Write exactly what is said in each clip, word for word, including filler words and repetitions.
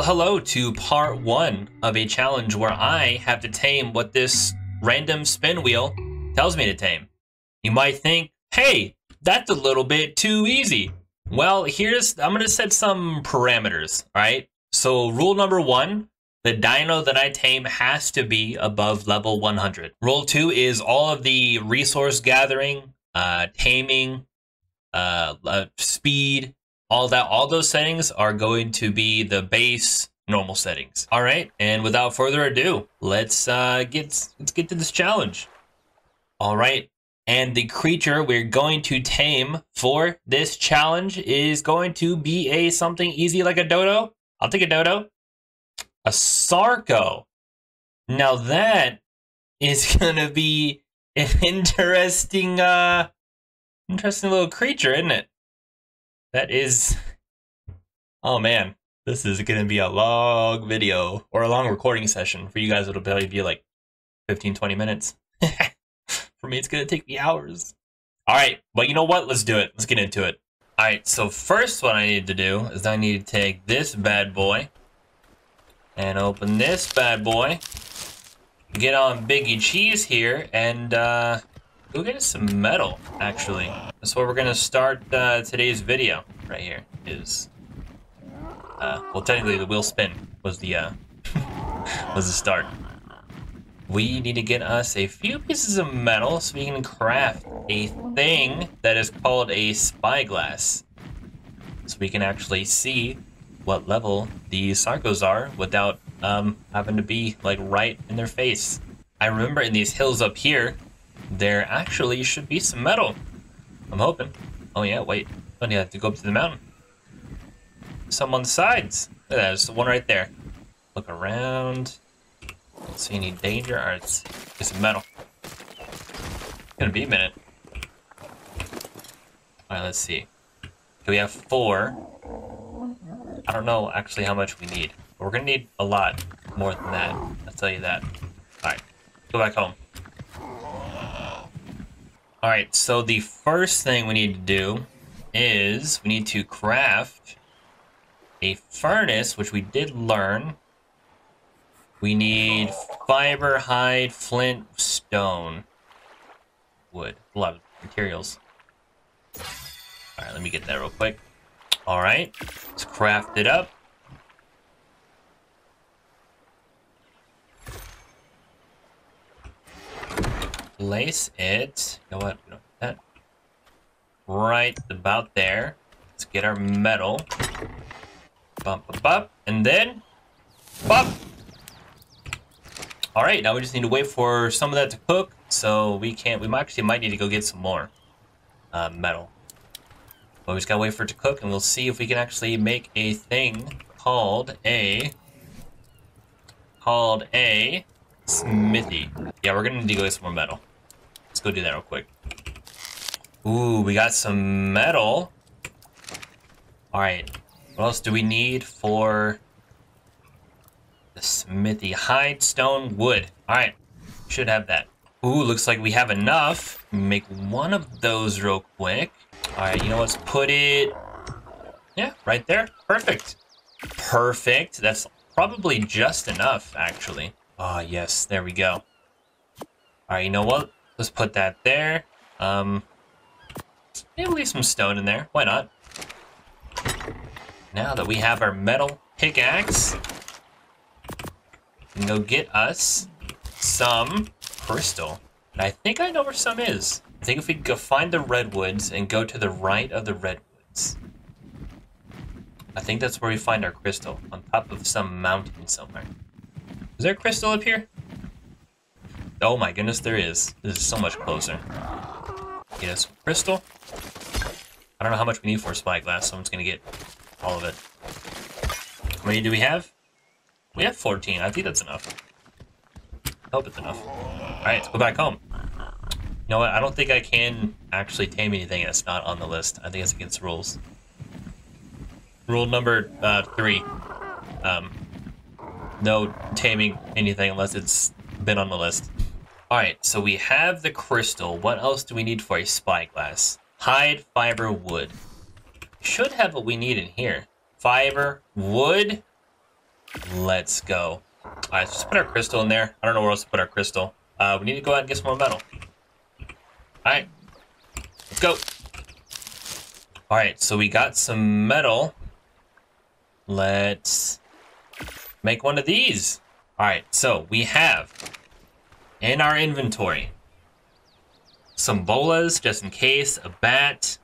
Well, hello to part one of a challenge where I have to tame what this random spin wheel tells me to tame. You might think, hey, that's a little bit too easy. Well, here's, I'm gonna set some parameters, all right? So rule number one, the dino that I tame has to be above level one hundred. Rule two is all of the resource gathering, uh, taming, uh, uh, speed, all that, all those settings are going to be the base normal settings. All right, and without further ado, let's uh, get let's get to this challenge. All right, and the creature we're going to tame for this challenge is going to be a something easy like a dodo. I'll take a dodo, a Sarco. Now that is gonna be an interesting, uh, interesting little creature, isn't it? That is, oh man, this is gonna be a long video or a long recording session. For you guys, it'll probably be like fifteen, twenty minutes. For me, it's gonna take me hours. All right, but you know what? Let's do it. Let's get into it. All right, so first what I need to do is I need to take this bad boy and open this bad boy. Get on Biggie Cheese here and uh, go get us some metal, actually. That's where we're gonna start uh, today's video, right here, is... Uh, well, technically the wheel spin was the, uh, was the start. We need to get us a few pieces of metal so we can craft a thing that is called a spyglass. So we can actually see what level the Sarcos are without um, having to be, like, right in their face. I remember in these hills up here, there actually should be some metal. I'm hoping. Oh yeah, wait. I need to go up to the mountain. Some on the sides. Look at that, there's one right there. Look around. Don't see any danger. Alright, let's get some metal. It's gonna be a minute. Alright, let's see. Okay, we have four. I don't know actually how much we need. But we're gonna need a lot more than that. I'll tell you that. Alright, go back home. All right, so the first thing we need to do is we need to craft a furnace, which we did learn. We need fiber, hide, flint, stone, wood, a lot of materials. All right, let me get that real quick. All right, let's craft it up. Place it, you know what, we don't need that. Right about there. Let's get our metal. Bump, bump, bump, and then, bump. All right, now we just need to wait for some of that to cook. So we can't, we might actually might need to go get some more uh, metal. But we just gotta wait for it to cook and we'll see if we can actually make a thing called a, called a smithy. Yeah, we're gonna need to go get some more metal. Let's go do that real quick. Ooh, we got some metal. All right, what else do we need for the smithy? Hide, stone, wood. All right, should have that. Ooh, looks like we have enough. Make one of those real quick. All right, you know, let's put it, yeah, right there. Perfect, perfect. That's probably just enough, actually. Ah, oh, yes, there we go. All right, you know what? Let's put that there. Um, maybe leave some stone in there. Why not? Now that we have our metal pickaxe, we can go get us some crystal. And I think I know where some is. I think if we go find the redwoods and go to the right of the redwoods, I think that's where we find our crystal, on top of some mountain somewhere. Is there a crystal up here? Oh my goodness, there is. This is so much closer. Get us some crystal. I don't know how much we need for spyglass, so I'm just gonna get all of it. How many do we have? We have fourteen. I think that's enough. I hope it's enough. Alright, let's go back home. You know what? I don't think I can actually tame anything that's not on the list. I think it's against rules. Rule number uh, three. Um, no taming anything unless it's been on the list. All right, so we have the crystal. What else do we need for a spyglass? Hide, fiber, wood. Should have what we need in here. Fiber, wood, Let's go. All right, let's just put our crystal in there. I don't know where else to put our crystal. Uh, we need to go out and get some more metal. All right, let's go. All right, so we got some metal. Let's make one of these. All right, so we have in our inventory some bolas, just in case, a bat.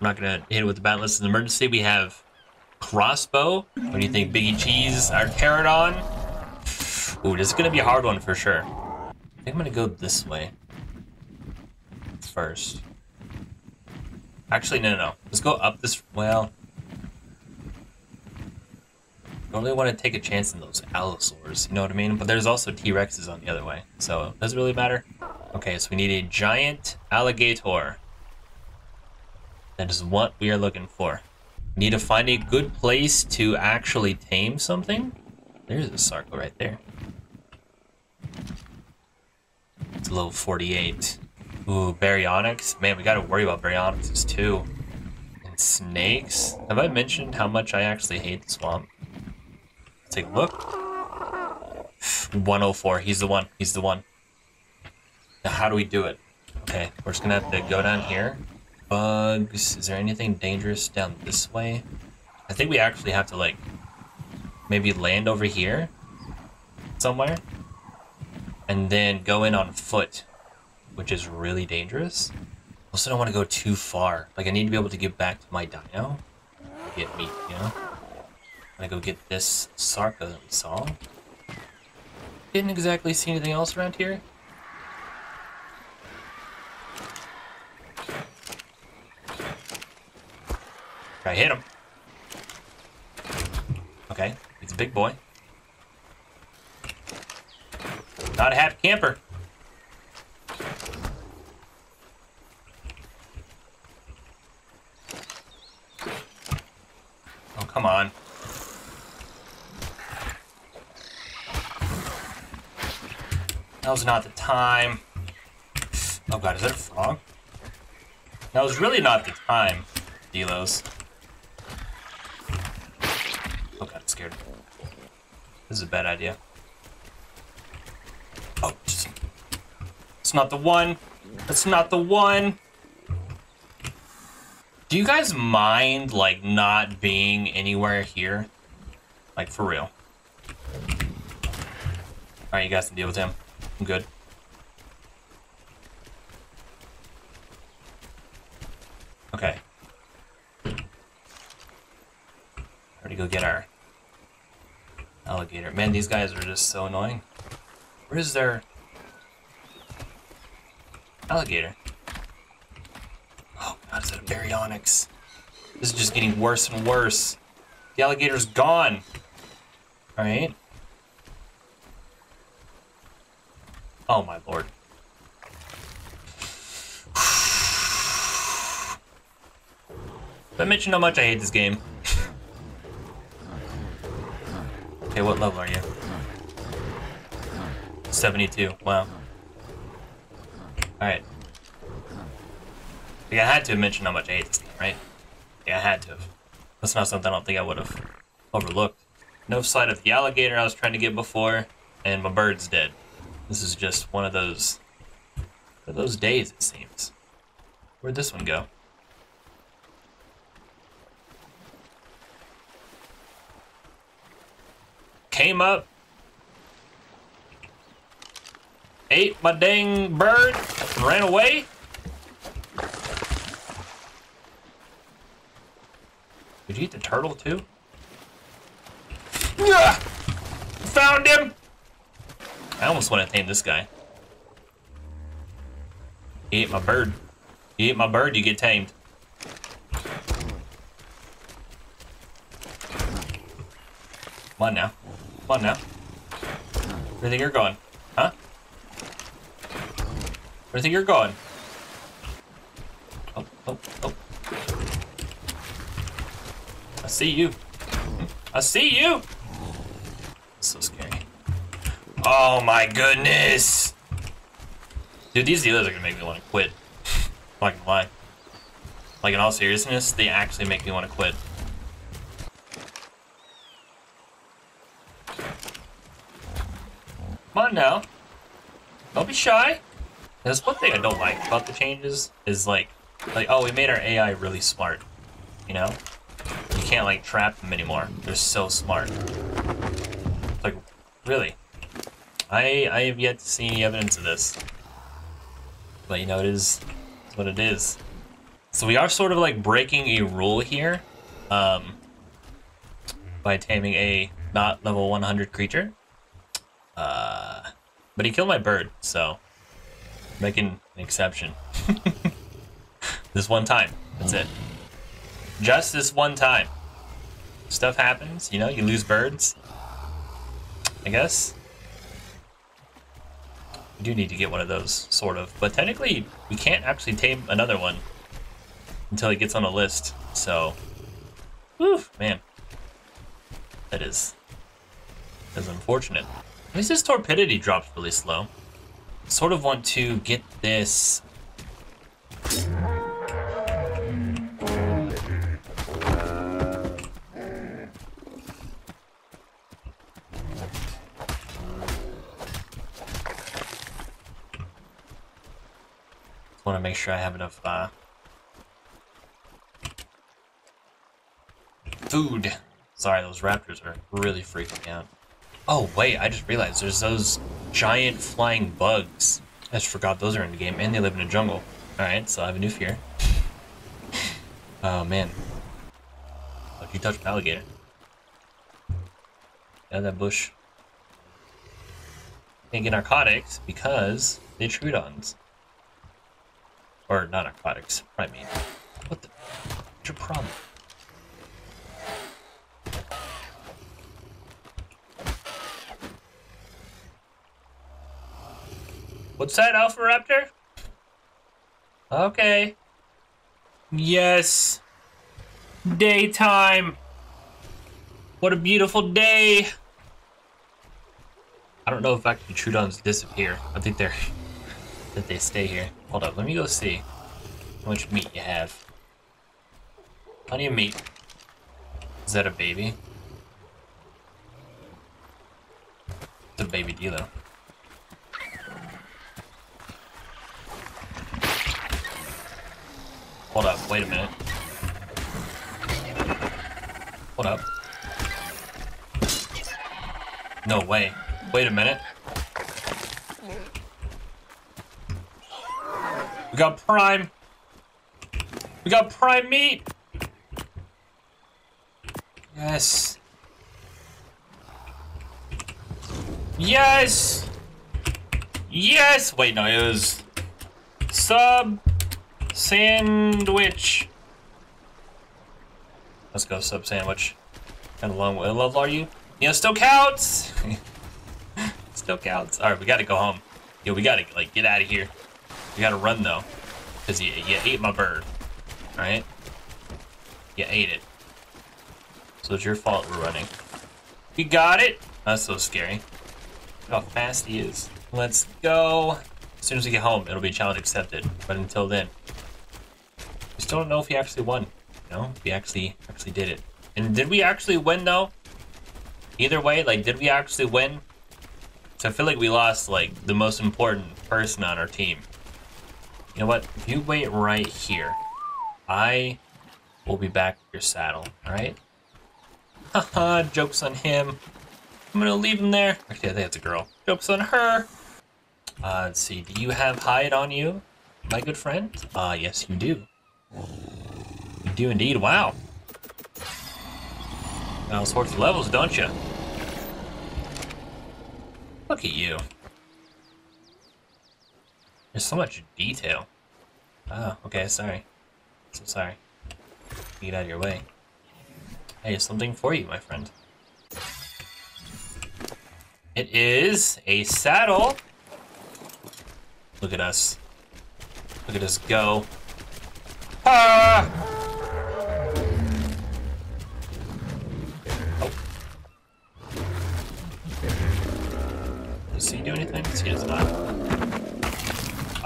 I'm not gonna hit it with the bat unless it's an emergency. We have crossbow. What do you think, Biggie Cheese? Our Pteranodon. Ooh, this is gonna be a hard one for sure. I think I'm gonna go this way first. Actually, no, no, no. Let's go up this. Well, I don't really want to take a chance on those Allosaurus, you know what I mean? But there's also T-Rexes on the other way, so it doesn't really matter. Okay, so we need a giant alligator. That is what we are looking for. We need to find a good place to actually tame something. There's a Sarco right there. It's level forty-eight. Ooh, Baryonyx. Man, we gotta worry about Baryonyxes too. And snakes. Have I mentioned how much I actually hate the swamp? Let's take a look. one oh four. He's the one. He's the one. Now, how do we do it? Okay, we're just gonna have to go down here. Bugs. Is there anything dangerous down this way? I think we actually have to, like, maybe land over here somewhere and then go in on foot, which is really dangerous. Also, don't want to go too far. Like, I need to be able to get back to my dino. Get meat, you know? I'm gonna go get this Sarco that we saw. Didn't exactly see anything else around here. I hit him. Okay, he's a big boy. Not a half camper. Oh, come on. That was not the time. Oh god, is that a frog? That was really not the time, Delos. Oh god, I'm scared. This is a bad idea. Oh, just... it's not the one. That's not the one. Do you guys mind, like, not being anywhere here? Like, for real. Alright, you guys can deal with him. I'm good. Okay. Ready to go get our alligator. Man, these guys are just so annoying. Where is their alligator? Oh god, is that a Baryonyx? This is just getting worse and worse. The alligator's gone. Alright. Oh my lord. I mentioned how much I hate this game. Okay, what level are you? seventy-two, wow. Alright. Yeah, I had to have mentioned how much I hate this game, right? Yeah, I had to have. That's not something I don't think I would have overlooked. No sight of the alligator I was trying to get before, and my bird's dead. This is just one of those, one of those days, it seems. Where'd this one go? Came up, ate my dang bird, ran away. Did you eat the turtle too? Yeah! Found him! I almost want to tame this guy. He ate my bird. You ate my bird, you get tamed. Come on now. Come on now. Where do you think you're going? Huh? Where do you think you're going? Oh, oh, oh. I see you. I see you! That's so scary. Oh my goodness! Dude, these dealers are gonna make me want to quit. I'm not gonna lie. Like, in all seriousness, they actually make me want to quit. Come on now. Don't be shy. That's one thing I don't like about the changes is like, like oh, we made our A I really smart. You know, you can't like trap them anymore. They're so smart. Like, really, I I have yet to see any evidence of this. But you know, it is it's what it is. So we are sort of like breaking a rule here, um, by taming a not level one hundred creature. Uh, but he killed my bird, so making an exception. This one time, that's it. Just this one time. Stuff happens, you know, you lose birds. I guess. We do need to get one of those, sort of. But technically, we can't actually tame another one until it gets on a list, so. Whew, man. That is. That is unfortunate. At least this torpidity drops really slow. Sort of want to get this. Want to make sure I have enough uh, food. Sorry, those raptors are really freaking out. Oh wait, I just realized there's those giant flying bugs. I just forgot those are in the game, and they live in a jungle. All right, so I have a new fear. Oh man, oh, you touched an alligator. Yeah, that bush. Can't get narcotics because they're Troodons. Or not narcotics. I mean, what the? What's your problem? What's that, Alpha Raptor? Okay. Yes. Daytime. What a beautiful day. I don't know if actually Troodons disappear. I think they're. That they stay here. Hold up, let me go see how much meat you have. Plenty of meat. Is that a baby? It's a baby Delo. Hold up, wait a minute. Hold up. No way. Wait a minute. We got prime. We got prime meat. Yes. Yes. Yes. Wait, no, it was sub sandwich. Let's go sub sandwich. And along with level are you? You know, still counts. Still counts. All right, we got to go home. Yeah, we got to like get out of here. You gotta run though, because you, you ate my bird, right? You ate it. So it's your fault we're running. You got it? That's so scary. Look how fast he is. Let's go. As soon as we get home, it'll be challenge accepted. But until then, we still don't know if he actually won. You know, if he actually, actually did it. And did we actually win though? Either way, like, did we actually win? So I feel like we lost, like, the most important person on our team. You know what? If you wait right here, I will be back with your saddle, alright? Haha, joke's on him. I'm gonna leave him there. Okay, I think that's a girl. Joke's on her. Uh, let's see, do you have hide on you, my good friend? Uh, yes, you do. You do indeed. Wow. Got all sorts of levels, don't you? Look at you. There's so much detail. Oh, okay, sorry. So sorry. Get out of your way. Hey, there's something for you, my friend. It is a saddle. Look at us. Look at us go. Ah! Oh. Does he do anything? He does not.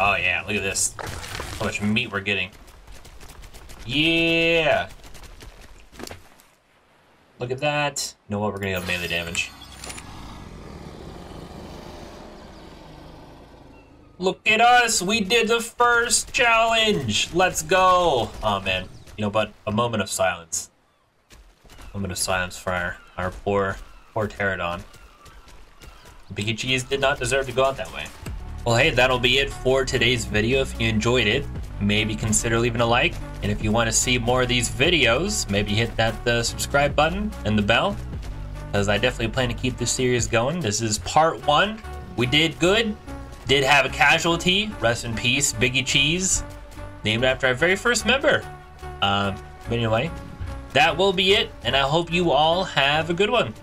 Oh yeah, look at this. How much meat we're getting. Yeah! Look at that. You know what, we're gonna go melee damage. Look at us, we did the first challenge. Let's go. Oh man, you know, but a moment of silence. A moment of silence for our, our poor, poor Pteranodon. Biggie Cheese did not deserve to go out that way. Well, hey, that'll be it for today's video. If you enjoyed it, maybe consider leaving a like. And if you want to see more of these videos, maybe hit that uh, subscribe button and the bell, because I definitely plan to keep this series going. This is part one. We did good. Did have a casualty. Rest in peace, Biggie Cheese, named after our very first member. Um, but anyway, that will be it. And I hope you all have a good one.